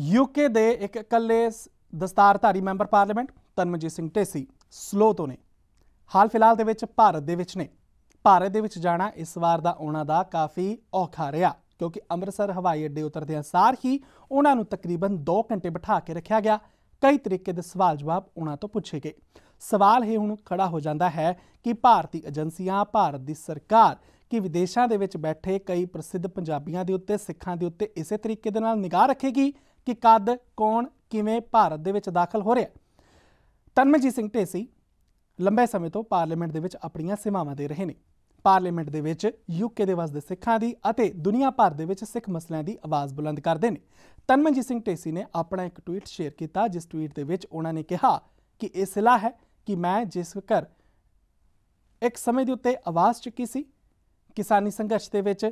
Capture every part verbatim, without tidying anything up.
UK दे एक कल्ले दस्तारधारी member parliament Tanmanjeet Singh Dhesi Slough तो ने हाल फिलहाल दे विच भारत दे विच ने भारत दे विच जाना इस बार दा उन्हां दा काफ़ी औखा रहा क्योंकि अमृतसर हवाई अड्डे उतरदे सार ही उन्हां नूं तकरीबन दो घंटे बिठा के रखा गया। कई तरीके दे सवाल जवाब उन्हां तो पूछे गए। सवाल ये हुण खड़ा हो जाता है कि भारतीय एजेंसियां भारत की सरकार कि विदेशों के विच बैठे कई प्रसिद्ध पंजाबियों के उत्ते सिखां के उत्ते इस तरीके दे नाल निगाह रखेगी कि कद कौन किवें भारत दे विच दाखल हो रहा है। तनमनजीत सिंह ढेसी लंबे समय तो पार्लीमेंट दे विच अपणियां सेवावां दे रहे हैं। पार्लीमेंट दे विच यूके दे वसदे सिखां दी अते दुनिया भर दे विच सिख मसलियां दी आवाज़ बुलंद करदे ने। तनमनजीत सिंह ढेसी ने अपना एक ट्वीट शेयर किया जिस ट्वीट दे विच उन्हां ने कहा कि यह सिला है कि मैं जिस कर एक समय के उत्ते आवाज़ चुकी सी किसानी संघर्ष के विच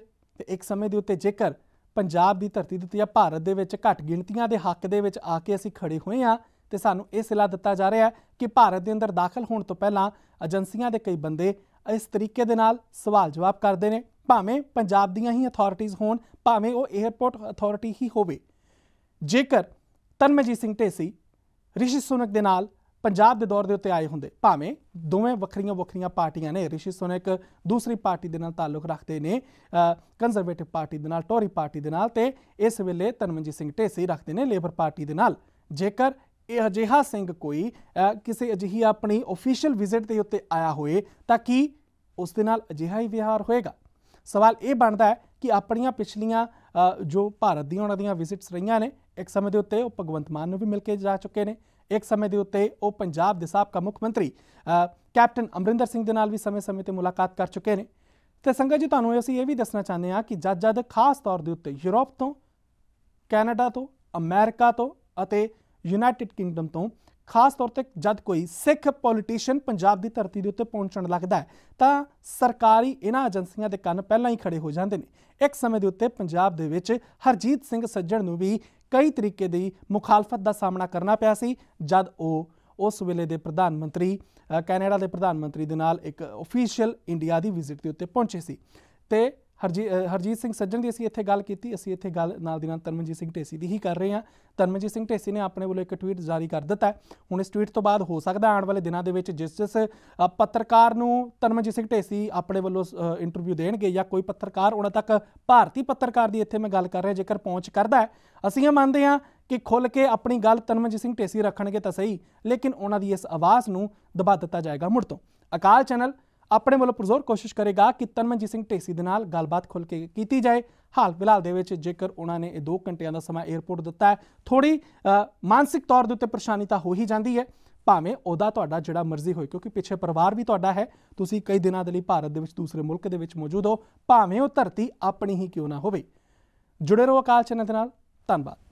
एक समय के उत्ते जेकर पंजाब की धरती के उत्ते या भारत के विच घट गिणतियां के हक के विच आके असीं खड़े हुए हाँ तो सानूं इह सलाह दिता जा रहा है कि भारत के अंदर दाखिल होने तो पहला एजेंसियां के कई बंदे इस तरीके दे नाल सवाल जवाब करते हैं, भावें पंजाब दियां ही अथॉरिटीज़ होण भावें वो एयरपोर्ट अथॉरिटी ही होवे। जेकर तनमनजीत सिंह ढेसी ऋषि सुनक के नाल पंजाब के दौर के उत्ते आए होंगे भावें दोवें वखरिया वखरिया पार्टियां ने, ऋषि सुनक दूसरी पार्टी के नाल ताल्लुक रखते हैं कंजरवेटिव पार्टी के नाल टोरी पार्टी के नाल ते इस वेले तनमनजीत सिंह ढेसी रखते हैं लेबर पार्टी के नाल। जेकर यह अजिहा सिंह कोई किसी अजिही अपनी ऑफिशियल विजिट के उत्ते आया होए तां की उस दे नाल अजिहा ही व्यवहार होएगा। सवाल ये बनता है कि अपनियां पिछलियां जो भारत दी उहनां दीयां विजिट्स रहियां ने एक समय के उत्ते वो भगवंत मान नूं भी मिलके जा चुके हैं, एक समय के उत्ते वो पंजाब दे साबका मुख्यमंत्री कैप्टन अमरिंदर सिंह दे नाल भी समय समय पर मुलाकात कर चुके हैं। तो संगत जी तुहानूं असीं ये भी दसना चाहते हैं कि जद जद खास तौर के उत्ते यूरोप तो कैनेडा तो अमेरिका तो अते यूनाइटेड किंगडम तो खास तौर पर जब कोई सिख पॉलीटिशियन पंजाब की धरती के उत्ते पहुँचण लगता है तो सरकारी इन्हां एजेंसियां के कन्न पहलां ही खड़े हो जाते हैं। एक समय के उत्ते पंजाब दे विच हरजीत सिंह सज्जन नूं भी कई तरीके की मुखालफत का सामना करना पिया सी जब वो उस वेले के प्रधानमंत्री कैनेडा के प्रधानमंत्री के नाल एक ऑफिशियल इंडिया की विजिट के उत्ते पहुंचे सी। ते हरजी हरजीत सिंह सज्जन की असी इत्थे गल की असी इत्थे गल नाल दी नाल तनमनजीत सिंह ढेसी की ही कर रहे हैं। तनमनजीत सिंह ढेसी ने अपने वालों एक ट्वीट जारी कर दिता है। हुण इस ट्वीट तो बाद हो सकता आने वाले दिनों के जिस जिस पत्रकार नूं तनमनजीत सिंह ढेसी अपने वालों इंटरव्यू देणगे या कोई पत्रकार उन्हां तक भारतीय पत्रकार की इत्थे मैं गल कर रहा जेकर पहुँच करता है असीं ये मानते हैं कि खुल के अपनी गल तनमनजीत सिंह ढेसी रखणगे तां सही लेकिन उन्हां दी इस आवाज़ नूं दबा दिता जाएगा। मुड़ तो अकाल चैनल अपने वालों पुरजोर कोशिश करेगा कि तनमनजीत सिंह ढेसी दे नाल गलबात खुल के की जाए। हाल फिलहाल दे विच जेकर उन्होंने दो घंटिया का समा एयरपोर्ट दिता है थोड़ी मानसिक तौर के उत्ते परेशानी तो हो ही जाती है भावें उहदा तुहाडा जिहड़ा मर्जी होए क्योंकि पिछे परिवार भी तुहाडा है, तुसीं कई दिनों के लिए भारत दे विच दूसरे मुल्क दे विच मौजूद हो भावें वो धरती अपनी ही क्यों ना होवे। जुड़े रहो अकाल चैनल दे नाल। धन्नवाद।